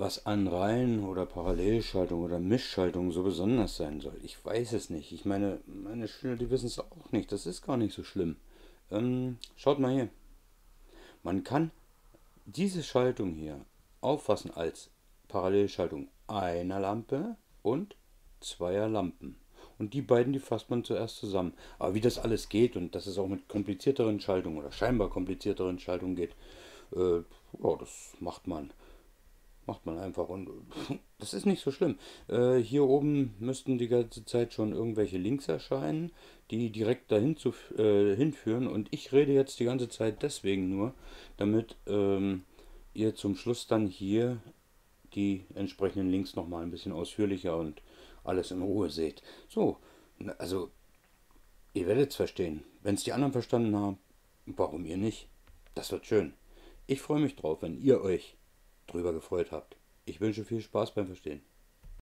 was an Reihen- oder Parallelschaltung oder Mischschaltung so besonders sein soll. Ich weiß es nicht. Ich meine, meine Schüler, die wissen es auch nicht. Das ist gar nicht so schlimm. Schaut mal hier. Man kann diese Schaltung hier auffassen als Parallelschaltung einer Lampe und zweier Lampen. Und die beiden, die fasst man zuerst zusammen. Aber wie das alles geht und dass es auch mit komplizierteren Schaltungen oder scheinbar komplizierteren Schaltungen geht, ja, das macht man. Macht man einfach und das ist nicht so schlimm. Hier oben müssten die ganze Zeit schon irgendwelche Links erscheinen, die direkt dahin hinführen, und ich rede jetzt die ganze Zeit deswegen nur, damit ihr zum Schluss dann hier die entsprechenden Links nochmal ein bisschen ausführlicher und alles in Ruhe seht. So, also ihr werdet es verstehen. Wenn es die anderen verstanden haben, warum ihr nicht? Das wird schön. Ich freue mich drauf, wenn ihr euch drüber gefreut habt. Ich wünsche viel Spaß beim Verstehen.